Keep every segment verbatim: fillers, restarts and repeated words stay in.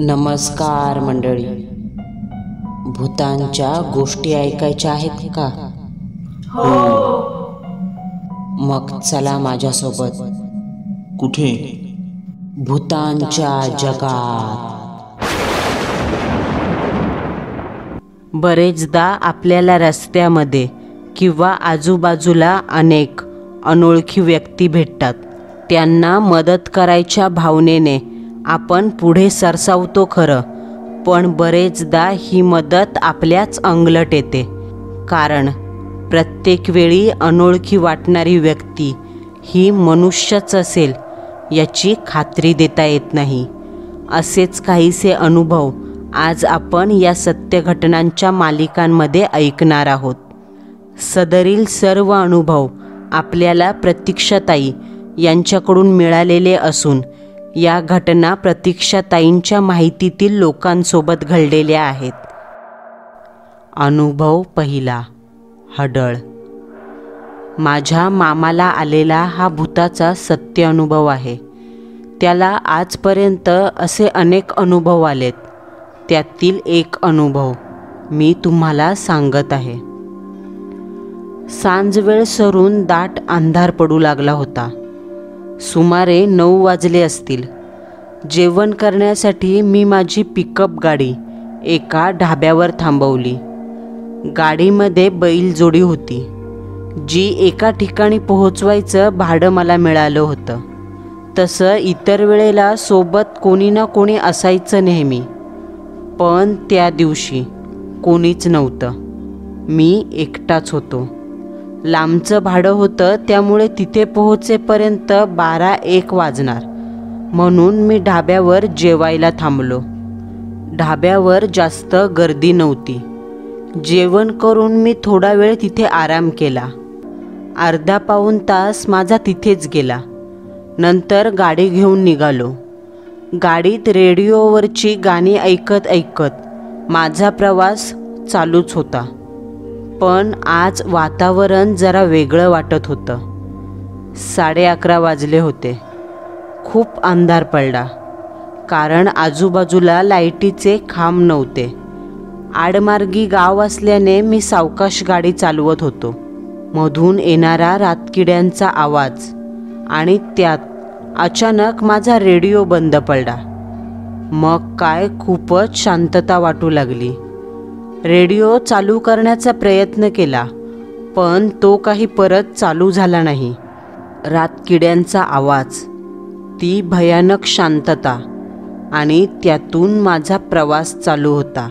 नमस्कार मंडळी, भूतांच्या गोष्टी ऐकायच्या आहेत का? हो। मग चला माझ्यासोबत. कुठे? भूतांच्या जगात. बरेचदा आपल्याला रस्त्यामध्ये किंवा आजूबाजूला अनेक अनोळखी व्यक्ती भेटतात. त्यांना मदत करायच्या भावनेने आपण पुढे सरसावतो खरं, पण बरेचदा ही मदत आपल्याच अंगलट येते. कारण प्रत्येक वेळी अनोळखी वाटणारी व्यक्ती ही मनुष्यच असेल याची खात्री देता येत नाही. असेच काहीसे अनुभव आज आपण या सत्यघटनांच्या मालिकांमध्ये ऐकणार आहोत. सदरील सर्व अनुभव आपल्याला प्रतीक्षाताई यांच्याकडून मिळालेले असून या घटना प्रतीक्षाताईंच्या माहितीतील लोकांसोबत घडलेल्या आहेत. अनुभव पहिला, हडळ. माझ्या मामाला आलेला हा भूताचा सत्य अनुभव आहे. त्याला आजपर्यंत असे अनेक अनुभव आलेत. त्यातील एक अनुभव मी तुम्हाला सांगत आहे. सांजवेळ सरून दाट अंधार पडू लागला होता. सुमारे नऊ वाजले असतील. जेवण करण्यासाठी मी माझी पिकअप गाडी एका ढाब्यावर थांबवली. गाडीमध्ये बैलजोडी होती, जी एका ठिकाणी पोहोचवायचं भाडं मला मिळालं होतं. तसं इतर वेळेला सोबत कोणी ना कोणी असायचं नेहमी, पण त्या दिवशी कोणीच नव्हतं. मी एकटाच होतो. लांबचं भाडं होतं, त्यामुळे तिथे पोहोचेपर्यंत बारा एक वाजणार. म्हणून मी ढाब्यावर जेवायला थांबलो. ढाब्यावर जास्त गर्दी नव्हती. जेवण करून मी थोडा वेळ तिथे आराम केला. अर्धा पाऊण तास माझा तिथेच गेला. नंतर गाडी घेऊन निघालो. गाडीत रेडिओवरची गाणी ऐकत ऐकत माझा प्रवास चालूच होता. पण आज वातावरण जरा वेगळं वाटत होतं. साडे अकरा वाजले होते. खूप अंधार पडला, कारण आजूबाजूला लाईटीचे खांब नव्हते. आडमार्गी गाव असल्याने मी सावकाश गाडी चालवत होतो. मधून येणारा रातकिड्यांचा आवाज आणि त्यात अचानक माझा रेडिओ बंद पडला. मग काय, खूपच शांतता वाटू लागली. रेडिओ चालू करण्याचा प्रयत्न केला, पण तो काही परत चालू झाला नाही. रातकिड्यांचा आवाज, ती भयानक शांतता आणि त्यातून माझा प्रवास चालू होता.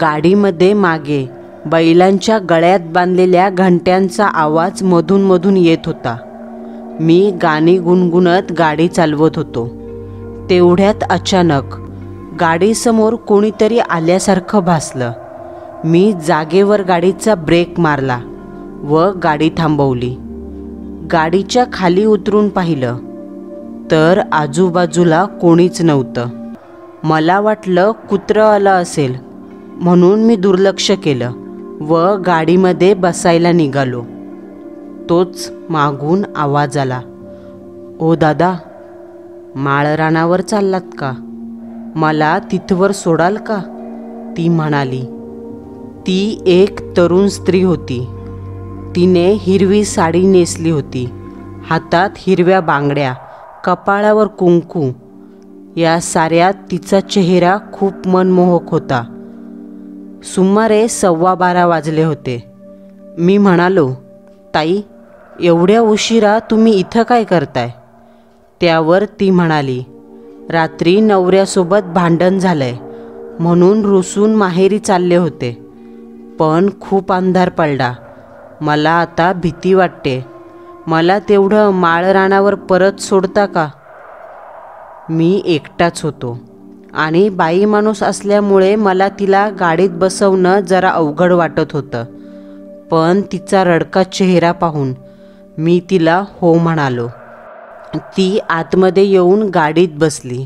गाडीमध्ये मागे बैलांच्या गळ्यात बांधलेल्या घंट्यांचा आवाज मधून मधून येत होता. मी गाणी गुणगुणत गाडी चालवत होतो. तेवढ्यात अचानक गाडीसमोर कोणीतरी आल्यासारखं भासलं. मी जागेवर गाडीचा ब्रेक मारला व गाडी थांबवली. गाडीच्या खाली उतरून पाहिलं तर आजूबाजूला कोणीच नव्हतं. मला वाटलं कुत्रं आलं असेल, म्हणून मी दुर्लक्ष केलं व गाडीमध्ये बसायला निघालो. तोच मागून आवाज आला, ओ दादा, माळरानावर चाललात का? मला तिथवर सोडाल का? ती म्हणाली. ती एक तरुण स्त्री होती. तिने हिरवी साडी नेसली होती, हातात हिरव्या बांगड्या, कपाळावर कुंकू. या साऱ्यात तिचा चेहरा खूप मनमोहक होता. सुमारे सव्वा बारा वाजले होते. मी म्हणालो, ताई, एवढ्या उशिरा तुम्ही इथं काय करताय? त्यावर ती म्हणाली, रात्री नवऱ्यासोबत भांडण झालंय म्हणून रुसून माहेरी चालले होते, पण खूप अंधार पडला. मला आता भीती वाटते. मला तेवढं माळरानावर परत सोडता का? मी एकटाच होतो आणि बाई माणूस असल्यामुळे मला तिला गाडीत बसवणं जरा अवघड वाटत होतं. पण तिचा रडका चेहरा पाहून मी तिला हो म्हणालो. ती आतमध्ये येऊन गाडीत बसली.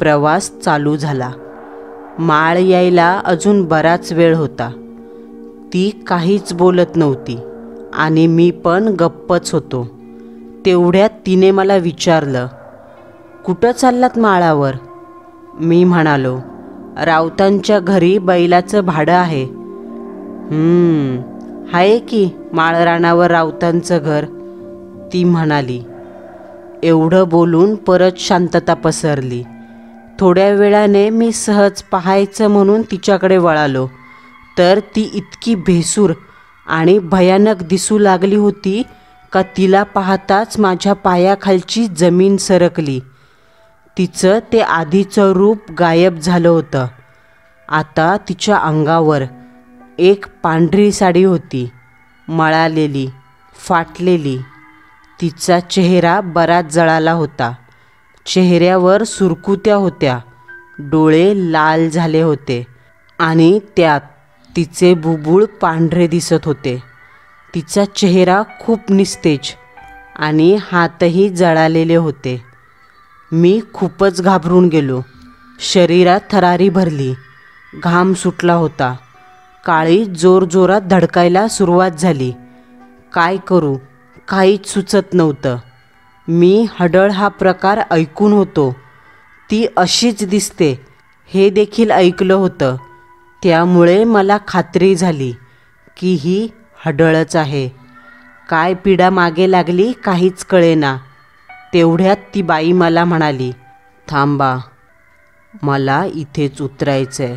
प्रवास चालू झाला. माळ यायला अजून बराच वेळ होता. ती काहीच बोलत नव्हती आणि मी पण गप्पच होतो. तेवढ्यात तिने मला विचारलं, कुठं चाललात माळावर? मी म्हणालो, राऊतांच्या घरी बैलाचं भाडं आहे. हम्म हाय की माळरानावर राऊतांचं घर, ती म्हणाली. एवढं बोलून परत शांतता पसरली. थोड्या वेळाने मी सहज पाहायचं म्हणून तिच्याकडे वळालो, तर ती इतकी भेसूर आणि भयानक दिसू लागली होती का तिला पाहताच माझ्या पायाखालची जमीन सरकली. तिचं ते आधीचं रूप गायब झालं होतं. आता तिच्या अंगावर एक पांढरी साडी होती, मळालेली, फाटलेली. तिचा चेहरा बराच जळाला होता. चेहऱ्यावर सुरकुत्या होत्या, डोळे लाल झाले होते आणि त्यात तिचे बुबुळ पांढरे दिसत होते. तिचा चेहरा खूप निस्तेज आणि हातही जळालेले होते. मी खूपच घाबरून गेलो. शरीरात थरारी भरली. घाम सुटला होता. काळी जोरजोरात धडकायला सुरुवात झाली. काय करू काहीच सुचत नव्हतं. मी हडळ हा प्रकार ऐकून होतो. ती अशीच दिसते हे देखील ऐकलं होतं. त्यामुळे मला खात्री झाली की ही हडळच आहे. काय पीडा मागे लागली काहीच कळेना. तेवढ्यात ती बाई मला म्हणाली, थांबा, मला इथेच उतरायचं आहे.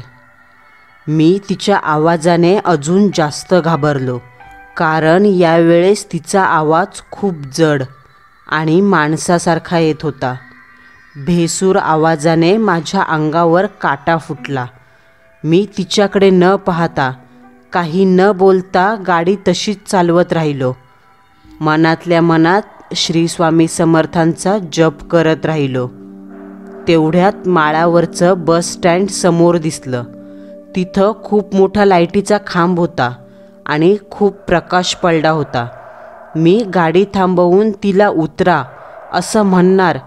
मी तिच्या आवाजाने अजून जास्त घाबरलो, कारण यावेळेस तिचा आवाज खूप जड आणि माणसासारखा येत होता. भेसूर आवाजाने माझ्या अंगावर काटा फुटला. मी तिच्याकडे न पाहता, काही न बोलता गाडी तशीच चालवत राहिलो. मनातल्या मनात श्री स्वामी समर्थांचा जप करत राहिलो. तेवढ्यात माळावरचं बस स्टँड समोर दिसलं. तिथं खूप मोठा लाईटीचा खांब होता आणि खूप प्रकाश पडला होता. मी गाडी थांबवून तिला उतरा असं म्हणणार,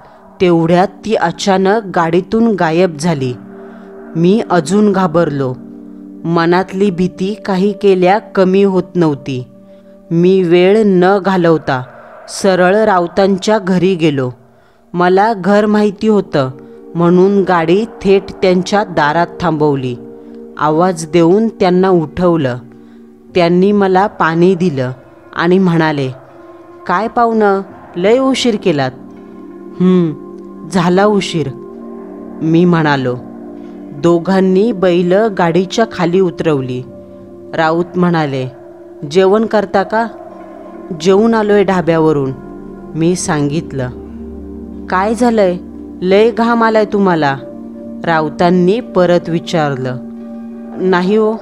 तेवढ्यात ती अचानक गाडीतून गायब झाली. मी अजून घाबरलो. मनातली भीती काही केल्या कमी होत नव्हती. मी वेळ न घालवता सरळ राऊतांच्या घरी गेलो. मला घर माहिती होतं म्हणून गाडी थेट त्यांच्या दारात थांबवली. आवाज देऊन त्यांना उठवलं. त्यांनी मला पाणी दिलं आणि म्हणाले, काय पाहुणं, लय उशीर केलात. हं, झाला उशीर, मी म्हणालो. दोघांनी बैलं गाडीच्या खाली उतरवली. राऊत म्हणाले, जेवण करता का? जेवून आलोय ढाब्यावरून, मी सांगितलं. काय झालंय, लय घाम आलाय तुम्हाला? राऊतांनी परत विचारलं. नाही हो,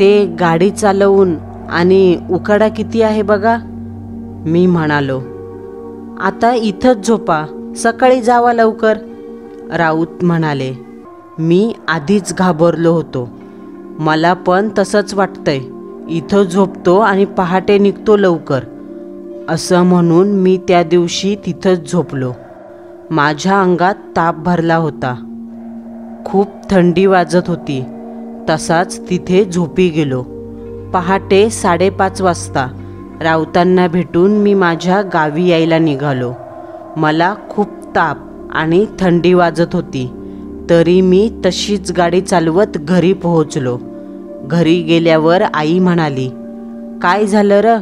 ते गाडी चालवून आणि उकाडा किती आहे बघा, मी म्हणालो. आता इथंच झोपा, सकाळी जावा लवकर, राऊत म्हणाले. मी आधीच घाबरलो होतो. मला पण तसंच वाटतंय, इथं झोपतो आणि पहाटे निघतो लवकर, असं म्हणून मी त्या दिवशी तिथंच झोपलो. माझ्या अंगात ताप भरला होता. खूप थंडी वाजत होती. तसाच तिथे झोपी गेलो. पहाटे साडेपाच वाजता राऊतांना भेटून मी माझ्या गावी यायला निघालो. मला खूप ताप आणि थंडी वाजत होती, तरी मी तशीच गाडी चालवत घरी पोहोचलो. घरी गेल्यावर आई म्हणाली, काय झालं र?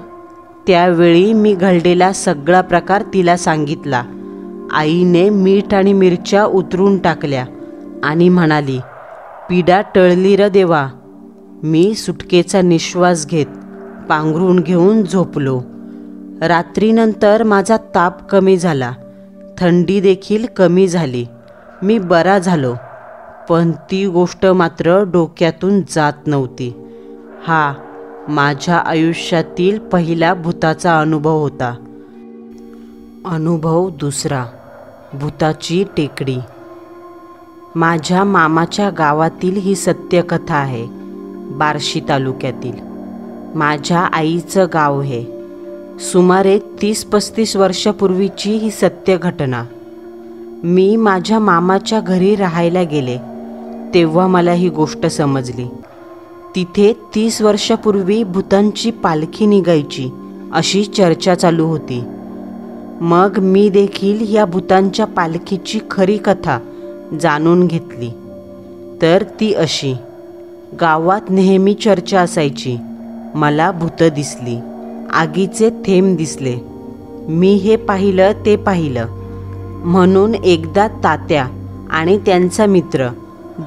त्यावेळी मी घडलेला सगळा प्रकार तिला सांगितला. आईने मीठ आणि मिरच्या उतरून टाकल्या आणि म्हणाली, पीडा टळली र देवा. मी सुटकेचा निश्वास घेत पांघरून घेऊन झोपलो. रात्रीनंतर माझा ताप कमी झाला. थंडी देखील कमी झाली. मी बरा झालो, पण ती गोष्ट मात्र डोक्यातून जात नव्हती. हा माझ्या आयुष्यातील पहिला भूताचा अनुभव होता. अनुभव दुसरा, भूताची टेकडी. माझ्या मामाच्या गावातील ही सत्यकथा आहे, बार्शी तालुक्यातील. माझ्या आईचं गाव हे. सुमारे तीस पस्तीस वर्षापूर्वीची ही सत्य घटना. मी माझ्या मामाच्या घरी राहायला गेले तेव्हा मला ही गोष्ट समजली. तिथे तीस वर्षापूर्वी भूतांची पालखी निघायची अशी चर्चा चालू होती. मग मी देखील या भूतांच्या पालखीची खरी कथा जाणून घेतली तर ती अशी। गावात नेहमी चर्चा असायची, मला भूतं दिसली, आगीचे थेंब दिसले, मी हे पाहिलं ते पाहिलं म्हणून एकदा तात्या आणि त्यांचा मित्र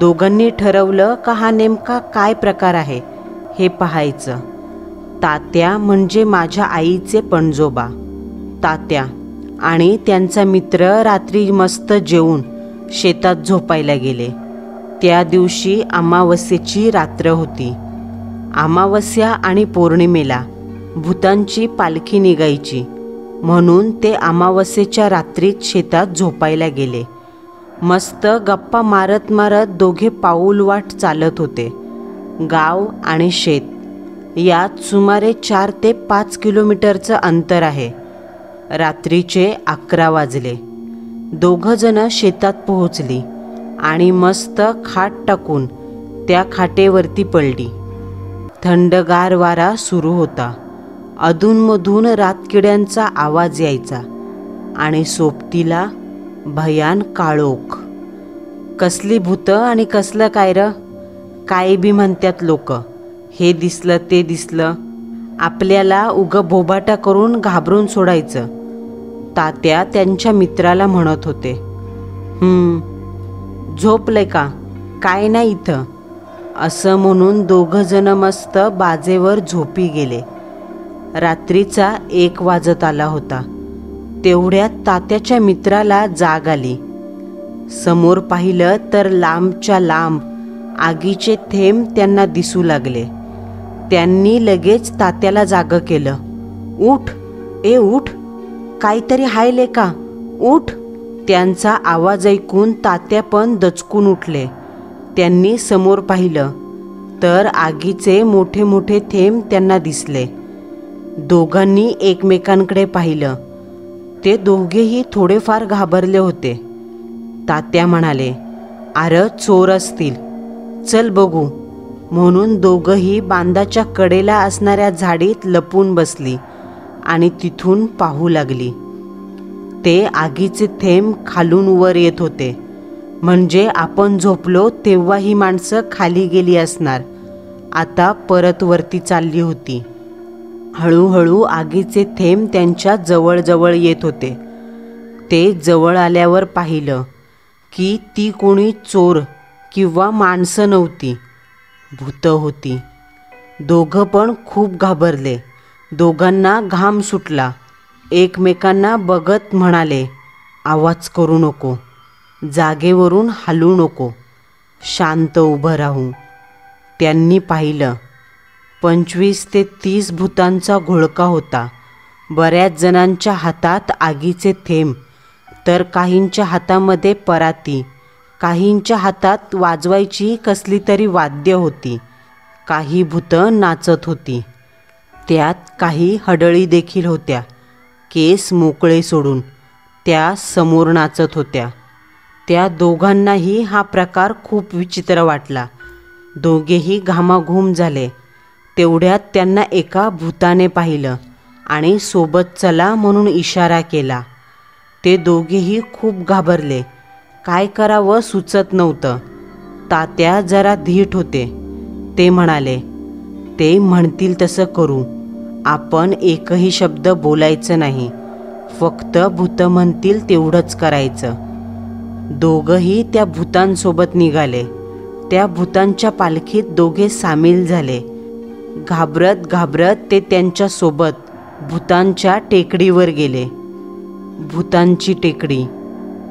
दोघांनी ठरवलं का हा नेमका काय प्रकार आहे हे पाहायचं। तात्या म्हणजे माझ्या आईचे पणजोबा। तात्या आणि त्यांचा मित्र रात्री मस्त जेवून शेतात झोपायला गेले। त्या दिवशी अमावस्येची रात्र होती। अमावस्या आणि पौर्णिमेला भूतांची पालखी निघायची म्हणून ते अमावस्येच्या रात्रीत शेतात झोपायला गेले। मस्त गप्पा मारत मारत दोघे पाऊल वाट चालत होते। गाव आणि शेत यात सुमारे चार ते पाच किलोमीटरचं अंतर आहे। रात्रीचे अकरा वाजले। दोघंजणं शेतात पोहोचली आणि मस्त खाट टाकून त्या खाटेवरती पडली। थंडगार वारा सुरू होता। अधूनमधून रातकिड्यांचा आवाज यायचा आणि सोबतीला भयान काळोख। कसली भूतं आणि कसलं काय र काय बी म्हणतात लोक। हे दिसलं ते दिसलं, आपल्याला उगं बोबाटा करून घाबरून सोडायचं, तात्या त्यांच्या मित्राला म्हणत होते। हम्म झोपलंय का काय नाही इथं असं म्हणून दोघंजणं मस्त बाजेवर झोपी गेले। रात्रीचा एक वाजत आला होता। तेवढ्यात तात्याच्या मित्राला जाग आली। समोर पाहिलं तर लांबच्या लांब आगीचे थेंब त्यांना दिसू लागले। त्यांनी लगेच तात्याला जागं केलं। उठ ए उठ, काहीतरी हाय लेका, उठ. त्यांचा आवाज ऐकून तात्या पण दचकून उठले। त्यांनी समोर पाहिलं तर आगीचे मोठे मोठे थेंब त्यांना दिसले। दोघांनी एकमेकांकडे पाहिलं, ते दोघेही थोडेफार घाबरले होते। तात्या म्हणाले, अरे चोर असतील, चल बघू म्हणून दोघंही बांधाच्या कडेला असणाऱ्या झाडीत लपून बसली आणि तिथून पाहू लागली। ते आगीचे थेंब खालून वर येत होते, म्हणजे आपण झोपलो तेव्हा ही माणसं खाली गेली असणार, आता परत वरती चालली होती। हळूहळू आगीचे थेंब त्यांच्या जवळजवळ येत होते। ते जवळ आल्यावर पाहिलं की ती कोणी चोर किंवा माणसं नव्हती, भूतं होती। दोघं पण खूप घाबरले। दोघांना घाम सुटला। एकमेकांना बघत म्हणाले, आवाज करू नको, जागेवरून हलू नको, शांत उभं राहू. त्यांनी पाहिलं, पंचवीस ते तीस भूतांचा घोळका होता। बऱ्याच जणांच्या हातात आगीचे थेंब, तर काहींच्या हातामध्ये पराती, काहींच्या हातात वाजवायची कसली तरी वाद्य होती, काही भूतं नाचत होती, त्यात काही हडळी देखील होत्या, केस मोकळे सोडून त्या समोर नाचत होत्या। त्या दोघांनाही हा प्रकार खूप विचित्र वाटला। दोघेही घामाघूम झाले। तेवढ्यात त्यांना एका भूताने पाहिलं आणि सोबत चला म्हणून इशारा केला। ते दोघेही खूप घाबरले, काय करावं सुचत नव्हतं। तात्या जरा धीट होते। ते म्हणाले, ते म्हणतील तसं करू, आपण एकही शब्द बोलायचं नाही, फक्त भूतं म्हणतील तेवढंच करायचं। दोघंही त्या भूतांसोबत निघाले। त्या भूतांच्या पालखीत दोघे सामील झाले। घाबरत घाबरत ते त्यांच्यासोबत भूतांच्या टेकडीवर गेले। भूतांची टेकडी,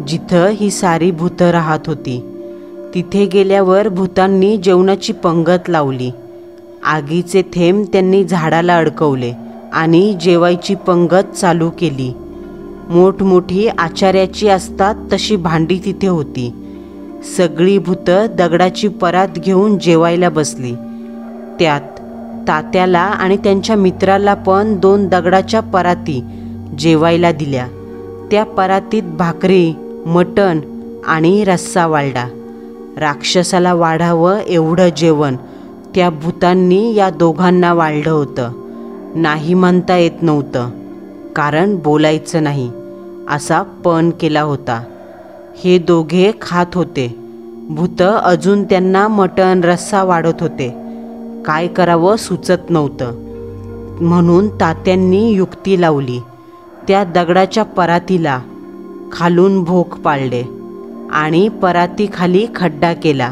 जिथं ही सारी भूतं राहत होती, तिथे गेल्यावर भूतांनी जेवणाची पंगत लावली। आगीचे थेंब त्यांनी झाडाला अडकवले आणि जेवायची पंगत चालू केली। मोठमोठी आचाऱ्याची असतात तशी भांडी तिथे होती। सगळी भूतं दगडाची परात घेऊन जेवायला बसली। त्यात तात्याला आणि त्यांच्या मित्राला पण दोन दगडाच्या पराती जेवायला दिल्या। त्या परातीत भाकरी, मटण आणि रस्सा वाढला। राक्षसाला वाढावं एवढं जेवण त्या भूतांनी या दोघांना वाढलं होतं। नाही म्हणता येत नव्हतं, कारण बोलायचं नाही असा पण केला होता। हे दोघे खात होते. भूत अजून त्यांना मटण रस्सा वाढत होते. काय करावं सुचत नव्हतं म्हणून तात्यांनी युक्ती लावली. त्या दगडाच्या परातीला खालून भोक पाळले आणि परातीखाली खड्डा केला.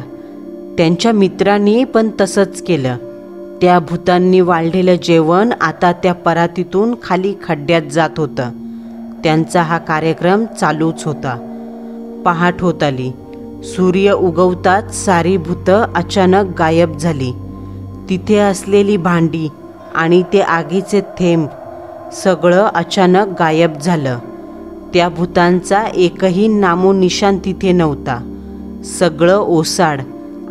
त्यांच्या मित्रांनी पण तसंच केलं. त्या भूतांनी वाढलेलं जेवण आता त्या परातीतून खाली खड्ड्यात जात होतं. त्यांचा हा कार्यक्रम चालूच होता. पहाट होत आली. सूर्य उगवताच सारी भूतं अचानक गायब झाली. तिथे असलेली भांडी आणि ते आगीचे थेंब सगळं अचानक गायब झालं. त्या भूतांचा एकही नामोनिशान तिथे नव्हता. सगळं ओसाड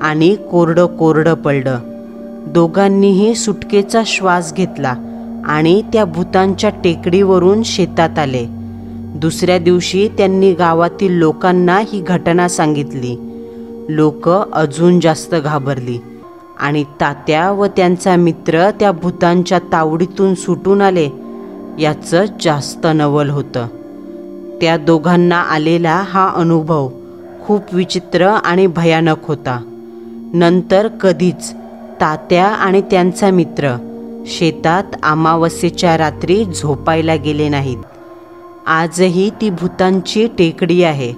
आणि कोरडं कोरडं पडलं. दोघांनीही सुटकेचा श्वास घेतला आणि त्या भूतांच्या टेकडीवरून शेतात आले. दुसऱ्या दिवशी त्यांनी गावातील लोकांना ही घटना सांगितली. लोक अजून जास्त घाबरली आणि तात्या व त्यांचा मित्र त्या भूतांच्या तावडीतून सुटून आले याचं जास्त नवल होतं. त्या दोघांना आलेला हा अनुभव खूप विचित्र आणि भयानक होता. नंतर कधीच तात्या आणि त्यांचा मित्र शेतात अमावस्येच्या रात्री झोपायला गेले नाहीत. आजही ती भूतांची टेकडी आहे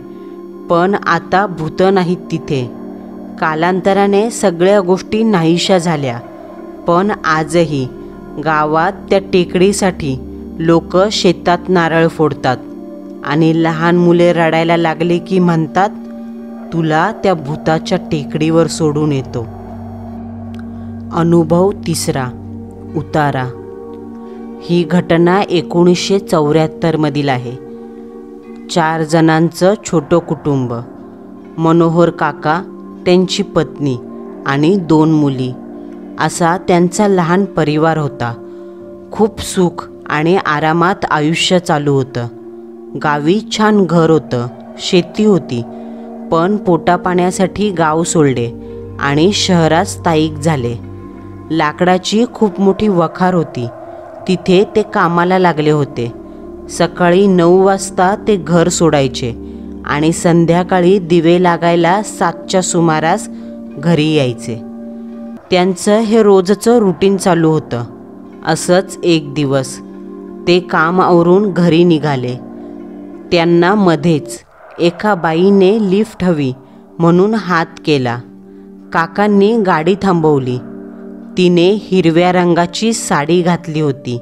पण आता भूतं नाहीत तिथे. कालांतराने सगळ्या गोष्टी नाहीशा झाल्या पण आजही गावात त्या टेकडीसाठी लोक शेतात नारळ फोडतात आणि लहान मुले रडायला लागले की म्हणतात तुला त्या भूताच्या टेकडीवर सोडून येतो. अनुभव तिसरा उतारा. ही घटना एकोणीसशे चौऱ्याहत्तरमधील आहे. चार जणांचं छोटं कुटुंब. मनोहर काका, त्यांची पत्नी आणि दोन मुली असा त्यांचा लहान परिवार होता. खूप सुख आणि आरामात आयुष्य चालू होतं. गावी छान घर होतं, शेती होती पण पोटापाण्यासाठी गाव सोडले आणि शहरात स्थायिक झाले. लाकडाची खूप मोठी वखार होती, तिथे ते कामाला लागले होते. सकाळी नऊ वाजता ते घर सोडायचे आणि संध्याकाळी दिवे लागायला सातच्या सुमारास घरी यायचे. त्यांचं हे रोजचं रुटीन चालू होतं. असंच एक दिवस ते काम आवरून घरी निघाले. त्यांना मध्येच एका बाईने लिफ्ट हवी म्हणून हात केला. काकांनी गाडी थांबवली. तिने हिरव्या रंगाची साडी घातली होती.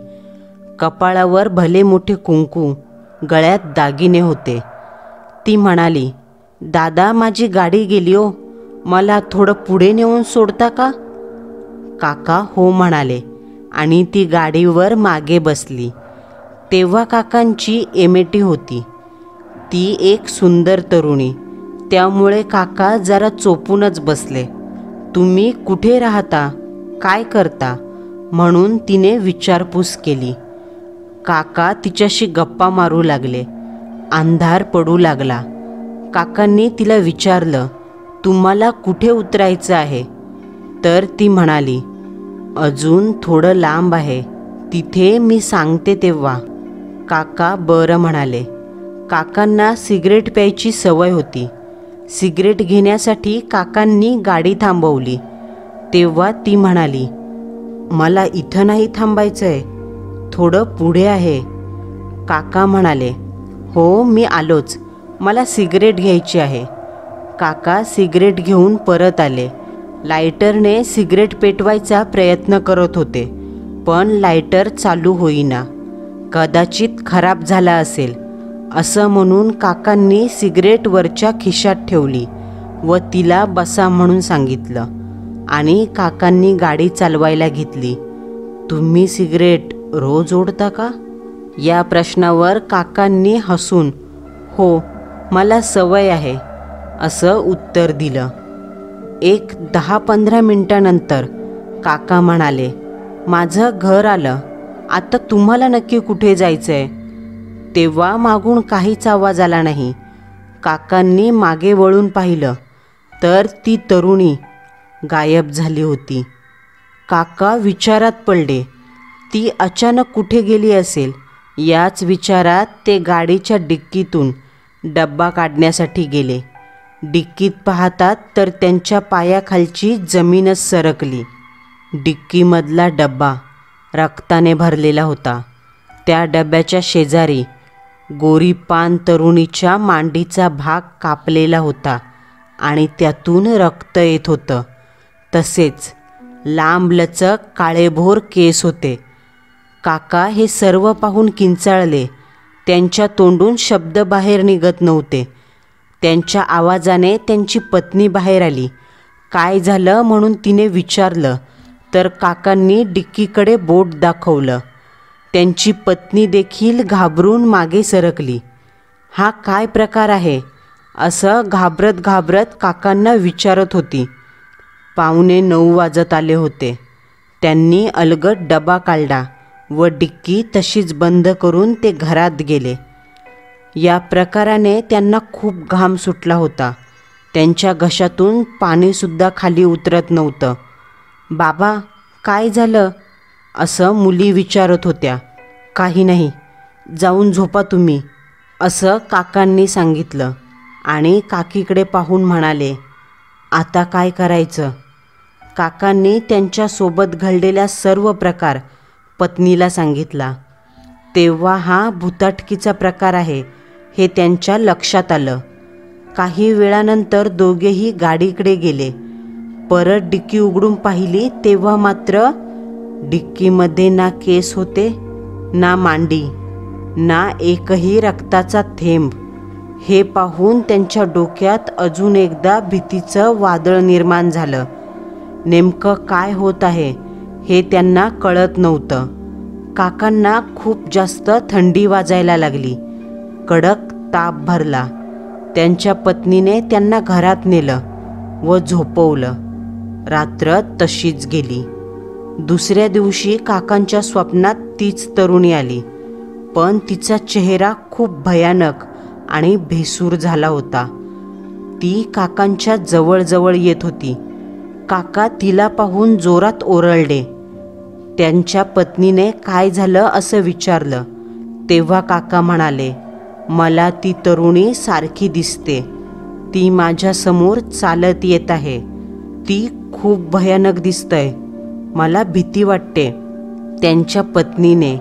कपाळावर भले मोठे कुंकू, गळ्यात दागिने होते. ती म्हणाली, दादा माझी गाडी गेली हो, मला थोडं पुढे नेऊन सोडता का? काका हो म्हणाले आणि ती गाडीवर मागे बसली. तेव्हा काकांची एमएटी होती. ती एक सुंदर तरुणी, त्यामुळे काका जरा चोपूनच बसले. तुम्ही कुठे राहता, काय करता म्हणून तिने विचारपूस केली. काका तिच्याशी गप्पा मारू लागले. अंधार पडू लागला. काकांनी तिला विचारलं, तुम्हाला कुठे उतरायचं आहे? तर ती म्हणाली, अजून थोडं लांब आहे, तिथे मी सांगते तेव्हा. काका बरं म्हणाले. काकांना सिगरेट प्यायची सवय होती. सिगरेट घेण्यासाठी काकांनी गाडी थांबवली. तेव्हा ती म्हणाली, मला इथं नाही थांबायचं आहे, थोडं पुढे आहे. काका म्हणाले, हो मी आलोच, मला सिगरेट घ्यायची आहे. काका सिगरेट घेऊन परत आले. लायटरने सिगरेट पेटवायचा प्रयत्न करत होते पण लायटर चालू होईना. कदाचित खराब झाला असेल असं म्हणून काकांनी सिगरेट वरच्या खिशात ठेवली व तिला बसा म्हणून सांगितलं आणि काकांनी गाडी चालवायला घेतली. तुम्ही सिगरेट रोज ओढता का? या प्रश्नावर काकांनी हसून हो मला सवय आहे असं उत्तर दिलं. एक दहा पंधरा मिनटानंतर काका म्हणाले, माझं घर आलं, आता तुम्हाला नक्की कुठे जायचं आहे? तेव्हा मागून काहीच आवाज आला नाही. काकांनी मागे वळून पाहिलं तर ती तरुणी गायब झाली होती. काका विचारात पडले, ती अचानक कुठे गेली असेल? याच विचारात ते गाडीच्या डिक्कीतून डब्बा काढण्यासाठी गेले. डिक्कीत पाहतात तर त्यांच्या पायाखालची जमीनच सरकली. डिक्कीमधला डब्बा रक्ताने भरलेला होता. त्या डब्याच्या शेजारी गोरीपान तरुणीच्या मांडीचा भाग कापलेला होता आणि त्यातून रक्त येत होतं. तसेच लांबलचक काळेभोर केस होते. काका हे सर्व पाहून किंचाळले. त्यांच्या तोंडून शब्द बाहेर निघत नव्हते. त्यांच्या आवाजाने त्यांची पत्नी बाहेर आली. काय झालं म्हणून तिने विचारलं तर काकांनी डिक्कीकडे बोट दाखवलं. त्यांची पत्नी देखील घाबरून मागे सरकली. हा काय प्रकार आहे असं घाबरत घाबरत काकांना विचारत होती. पावणे नऊ वाजत आले होते. त्यांनी अलगद डबा काढला व डिक्की तशीच बंद करून ते घरात गेले. या प्रकाराने त्यांना खूप घाम सुटला होता. त्यांच्या घशातून पाणीसुद्धा खाली उतरत नव्हतं. बाबा काय झालं असं मुली विचारत होत्या. काही नाही, जाऊन झोपा तुम्ही असं काकांनी सांगितलं आणि काकीकडे पाहून म्हणाले, आता काय करायचं. काकांनी त्यांच्यासोबत घडलेला सर्व प्रकार पत्नीला सांगितला. तेव्हा हा भुताटकीचा प्रकार आहे हे त्यांच्या लक्षात आलं. काही वेळानंतर दोघेही गाडीकडे गेले. परत डिक्की उघडून पाहिली तेव्हा मात्र डिक्कीमध्ये ना केस होते, ना मांडी, ना एकही रक्ताचा थेंब. हे पाहून त्यांच्या डोक्यात अजून एकदा भीतीचं वादळ निर्माण झालं. नेमकं काय होत आहे हे त्यांना कळत नव्हतं. काकांना खूप जास्त थंडी वाजायला लागली. कडक ताप भरला. त्यांच्या पत्नीने त्यांना घरात नेलं व झोपवलं. रात्र तशीच गेली. दुसऱ्या दिवशी काकांच्या स्वप्नात तीच तरुणी आली, पण तिचा चेहरा खूप भयानक आणि भेसूर झाला होता. ती काकांच्या जवळजवळ येत होती. काका तिला पाहून जोरात ओरडले. त्यांच्या पत्नीने काय झालं असं विचारलं तेव्हा काका म्हणाले, मला ती तरुणी सारखी दिसते. ती माझ्यासमोर चालत येत आहे. ती खूप भयानक दिसतंय. मला भीती वाटते. त्यांच्या पत्नीने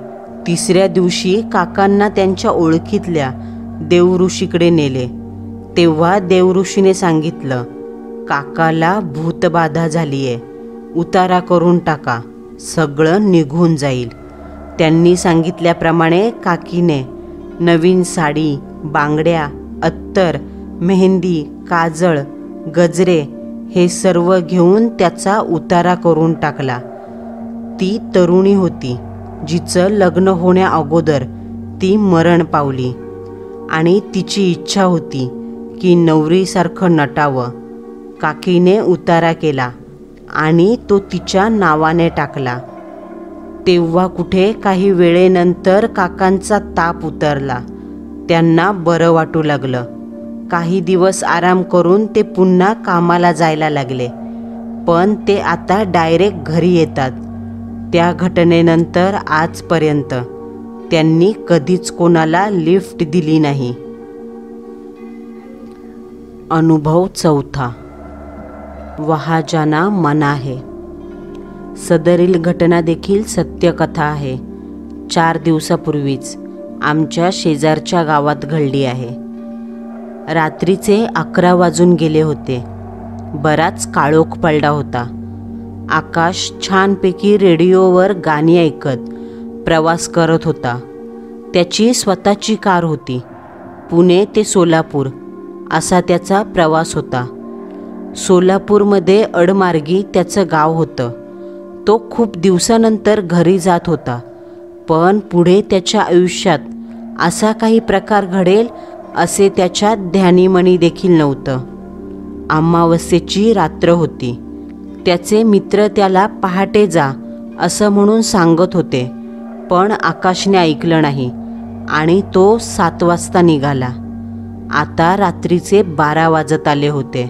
तिसऱ्या दिवशी काकांना त्यांच्या ओळखीतल्या देवऋषीकडे नेले. तेव्हा देवऋषीने सांगितलं, काकाला भूतबाधा झाली आहे. उतारा करून टाका, सगळं निघून जाईल. त्यांनी सांगितल्याप्रमाणे काकीने नवीन साडी, बांगड्या, अत्तर, मेहंदी, काजळ, गजरे हे सर्व घेऊन त्याचा उतारा करून टाकला. ती तरुणी होती जिचं लग्न होण्या अगोदर ती मरण पावली आणि तिची इच्छा होती की नवरीसारखं नटावं. काकीने उतारा केला आणि तो तिच्या नावाने टाकला. तेव्हा कुठे काही वेळेनंतर काकांचा ताप उतरला. त्यांना बरं वाटू लागलं. काही दिवस आराम करून ते पुन्हा कामाला जायला लागले, पण ते आता डायरेक्ट घरी येतात. त्या घटनेनंतर आजपर्यंत त्यांनी कधीच कोणाला लिफ्ट दिली नाही. अनुभव चौथा, वहा जाना मना है. सदरील घटना देखील सत्यकथा आहे. चार दिवसापूर्वीच आमच्या शेजारच्या गावात घडली आहे. रात्रीचे अकरा वाजून गेले होते. बराच काळोख पडला होता. आकाश छानपैकी रेडिओवर गाणी ऐकत प्रवास करत होता. त्याची स्वतःची कार होती. पुणे ते सोलापूर असा त्याचा प्रवास होता. सोलापूरमध्ये अडमार्गी त्याचं गाव होतं. तो खूप दिवसानंतर घरी जात होता, पण पुढे त्याच्या आयुष्यात असा काही प्रकार घडेल असे त्याच्या ध्यानीमणी देखील नव्हतं. अमावस्येची रात्र होती. त्याचे मित्र त्याला पहाटे जा असं म्हणून सांगत होते, पण आकाशने ऐकलं नाही आणि तो सात वाजता निघाला. आता रात्रीचे बारा वाजत आले होते.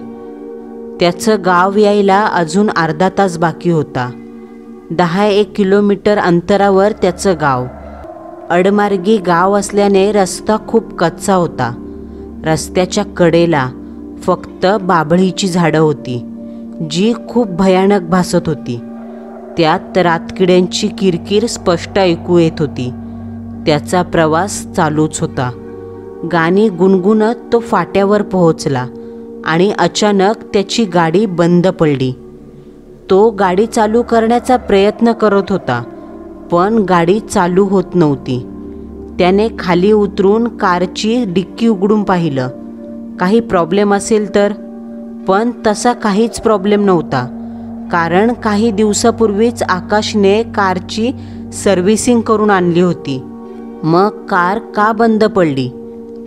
त्याचं गाव यायला अजून अर्धा तास बाकी होता. दहा एक किलोमीटर अंतरावर त्याचं गाव. अडमार्गी गाव असल्याने रस्ता खूप कच्चा होता. रस्त्याच्या कडेला फक्त बाभळीची झाडं होती, जी खूप भयानक भासत होती. त्यात रातकिड्यांची किरकिर स्पष्ट ऐकू येत होती. त्याचा प्रवास चालूच होता. गाणी गुणगुणत तो फाट्यावर पोहोचला आणि अचानक त्याची गाडी बंद पडली. तो गाडी चालू करण्याचा प्रयत्न करत होता, पण गाडी चालू होत नव्हती. त्याने खाली उतरून कारची डिक्की उघडून पाहिलं, काही प्रॉब्लेम असेल तर, पण तसा काहीच प्रॉब्लेम नव्हता, कारण काही दिवसापूर्वीच आकाशने कारची सर्व्हिसिंग करून आणली होती. मग कार का बंद पडली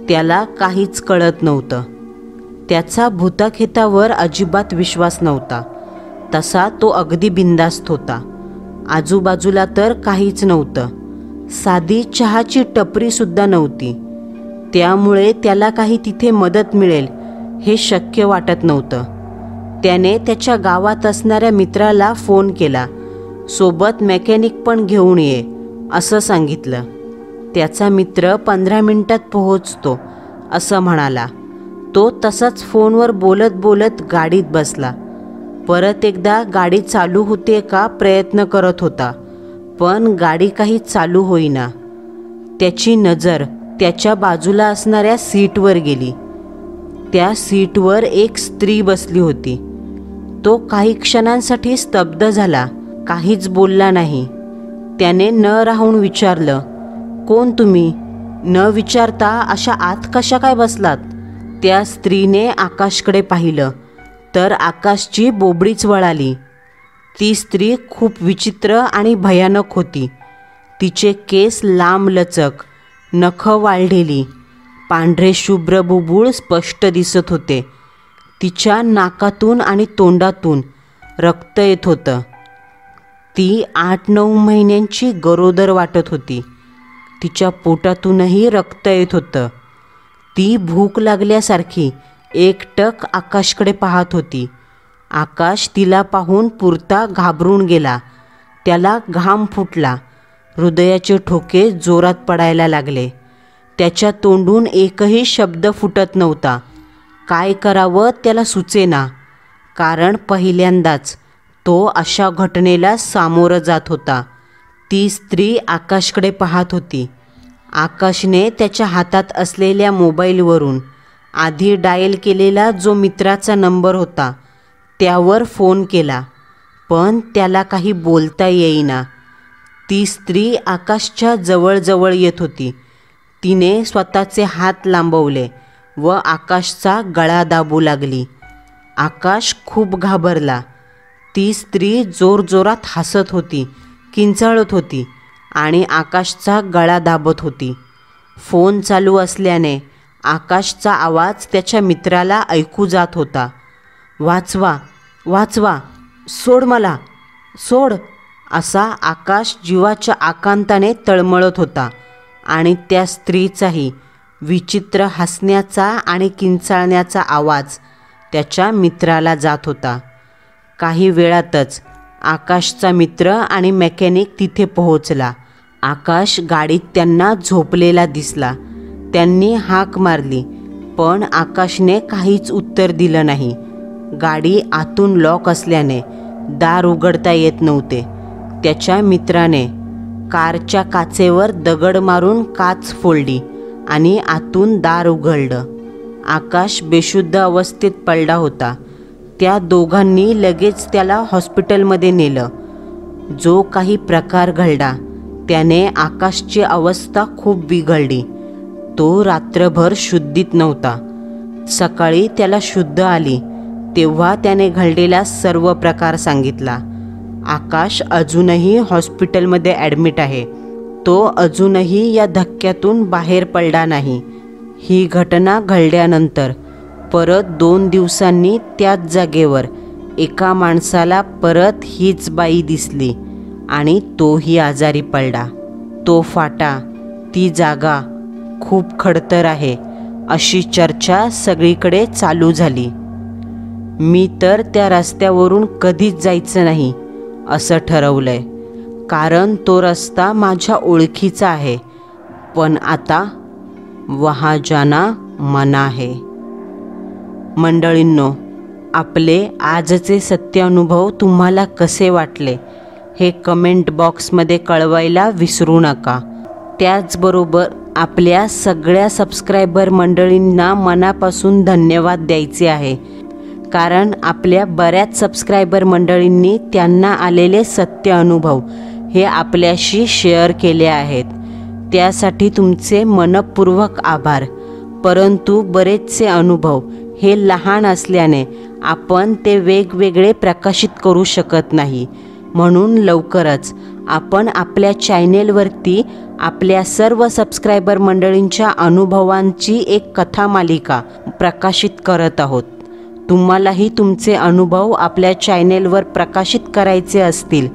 त्याला काहीच कळत नव्हतं. त्याचा भूताखेतावर अजिबात विश्वास नव्हता. तसा तो अगदी बिनधास्त होता. आजूबाजूला तर काहीच नव्हतं, साधी चहाची टपरीसुद्धा नव्हती, त्यामुळे त्याला काही तिथे मदत मिळेल हे शक्य वाटत नव्हतं. त्याने त्याच्या गावात असणाऱ्या मित्राला फोन केला. सोबत मेकॅनिक पण घेऊन ये असं सांगितलं. त्याचा मित्र पंधरा मिनिटात पोहोचतो असं म्हणाला. तो तसाच फोनवर बोलत बोलत गाडीत बसला. परत एकदा गाडी चालू होते का प्रयत्न करत होता, पण गाडी काही चालू होईना. त्याची नजर त्याच्या बाजूला असणाऱ्या सीटवर गेली. त्या सीटवर एक स्त्री बसली होती. तो काही क्षणांसाठी स्तब्ध झाला, काहीच बोलला नाही. त्याने न राहून विचारलं, कोण तुम्ही? न विचारता अशा आत कशा काय बसलात? त्या स्त्रीने आकाशकडे पाहिलं तर आकाशची बोबडीच वळाली. ती स्त्री खूप विचित्र आणि भयानक होती. तिचे केस लांबलचक, नखं वाळलेली, पांढरे शुभ्र बुबुळ स्पष्ट दिसत होते. तिच्या नाकातून आणि तोंडातून रक्त येत होतं. ती आठ नऊ महिन्यांची गरोदर वाटत होती. तिच्या पोटातूनही रक्त येत होतं. ती भूक लागल्यासारखी एकटक आकाशकडे पाहत होती. आकाश तिला पाहून पुरता घाबरून गेला. त्याला घाम फुटला. हृदयाचे ठोके जोरात पडायला लागले. त्याच्या तोंडून एकही शब्द फुटत नव्हता. काय करावं त्याला सुचेना, कारण पहिल्यांदाच तो अशा घटनेला सामोरं जात होता. ती स्त्री आकाशकडे पाहत होती. आकाशने त्याच्या हातात असलेल्या मोबाईलवरून आधी डायल केलेला जो मित्राचा नंबर होता त्यावर फोन केला, पण त्याला काही बोलता येईना. ती स्त्री आकाशच्या जवळजवळ येत होती. तिने स्वतःचे हात लांबवले व आकाशचा गळा दाबू लागली. आकाश खूप घाबरला. ती स्त्री जोरजोरात हसत होती, किंचाळत होती आणि आकाशचा गळा दाबत होती. फोन चालू असल्याने आकाशचा आवाज त्याच्या मित्राला ऐकू जात होता. वाचवा, वाचवा, सोड मला, सोड, असा आकाश जीवाच्या आकांताने तळमळत होता. आणि त्या स्त्रीचाही विचित्र हसण्याचा आणि किंचाळण्याचा आवाज त्याच्या मित्राला जात होता. काही वेळातच आकाशचा मित्र आणि मेकॅनिक तिथे पोहोचला. आकाश गाडीत त्यांना झोपलेला दिसला. त्यांनी हाक मारली, पण आकाशने काहीच उत्तर दिलं नाही. गाडी आतून लॉक असल्याने दार उघडता येत नव्हते. त्याच्या मित्राने कारच्या काचेवर दगड मारून काच फोडली आणि आतून दार उघडलं. आकाश बेशुद्ध अवस्थेत पडला होता. त्या दोघांनी लगेच त्याला हॉस्पिटलमध्ये नेलं. जो काही प्रकार घडला त्याने आकाशची अवस्था खूप बिघडली. तो रात्रभर शुद्धीत नव्हता. सकाळी त्याला शुद्ध आली तेव्हा त्याने घडलेला सर्व प्रकार सांगितला. आकाश अजूनही हॉस्पिटलमध्ये ॲडमिट आहे. तो अजूनही या धक्क्यातून बाहेर पडला नाही. ही घटना घडल्यानंतर परत दोन दिवसांनी त्याच जागेवर एका माणसाला परत हीच बाई दिसली आणि तोही आजारी पडला. तो फाटा, ती जागा खूप खडतर आहे अशी चर्चा सगळीकडे चालू झाली. मी तर त्या रस्त्यावरून कधीच जायचं नाही असं ठरवलंय, कारण तो रस्ता माझ्या ओळखीचा आहे. पण आता वहा जाना मना है। मंडळींनो, आपले आजचे सत्य अनुभव तुम्हाला कसे वाटले हे कमेंट बॉक्समध्ये कळवायला विसरू नका। त्याचबरोबर आपल्या सगळ्या सबस्क्रायबर मंडळींना मनापासून धन्यवाद द्यायचे आहे, कारण आपल्या बऱ्याच सबस्क्रायबर मंडळींनी त्यांना आलेले सत्य अनुभव हे आपल्याशी शेअर केले आहेत। त्यासाठी तुमचे मनपूर्वक आभार। परंतु बरेचसे अनुभव हे लहान असल्याने आपण ते वेगवेगळे प्रकाशित करू शकत नाही, म्हणून लवकरच आपण आपल्या चॅनेलवरती आपल्या सर्व सबस्क्रायबर मंडळींच्या अनुभवांची एक कथा मालिका प्रकाशित करत आहोत। तुम्हालाही तुमचे अनुभव आपल्या चॅनेलवर प्रकाशित करायचे असतील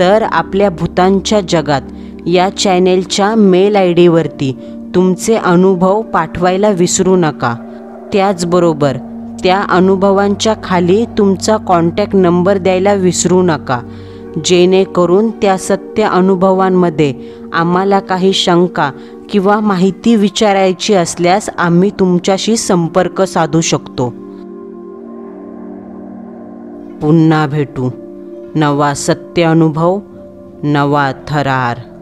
तर आपल्या भूतांच्या जगात या चॅनेलच्या मेल आय डीवरती तुमचे अनुभव पाठवायला विसरू नका। त्याचबरोबर त्या अनुभवांच्या खाली तुमचा कॉन्टॅक्ट नंबर द्यायला विसरू नका, जेणेकरून त्या सत्य अनुभवांमध्ये आम्हाला काही शंका किंवा माहिती विचारायची असल्यास आम्ही तुमच्याशी संपर्क साधू शकतो। पुन्हा भेटू, नवा सत्य अनुभव, नवा थरार।